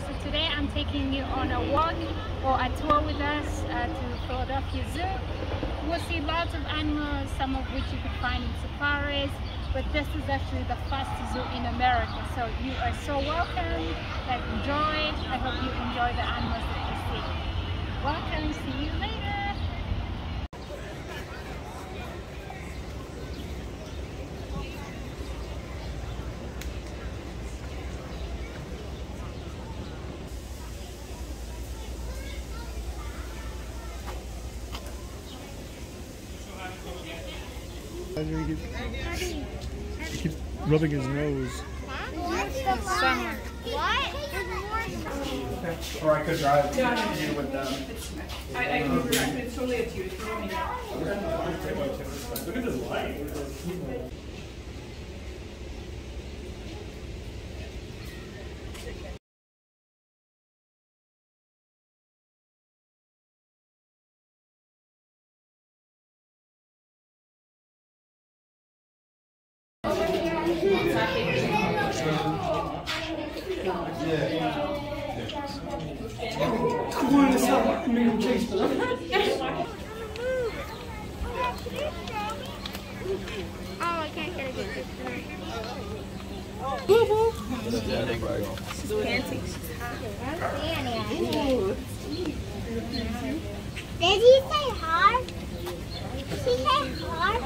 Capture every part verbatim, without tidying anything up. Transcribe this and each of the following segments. here. So today I'm taking you on a walk or a tour with us uh, to Philadelphia Zoo. We'll see lots of animals, some of which you could find in safaris, but this is actually the first zoo in America. So you are so welcome, let's enjoy. I hope you enjoy the animals that you see. Welcome, see you later. He keeps, he keeps rubbing his nose. Summer. What? Or I could drive you with them. I can drive. It's only a few. Look at this light. Did he say hard? Did he say hard?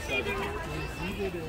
Awesome. Thank you.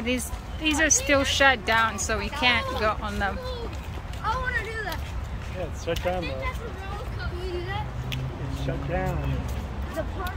But these these are still shut down, so we can't go on them. I want to do that. Yeah, it's shut down though. It's shut down.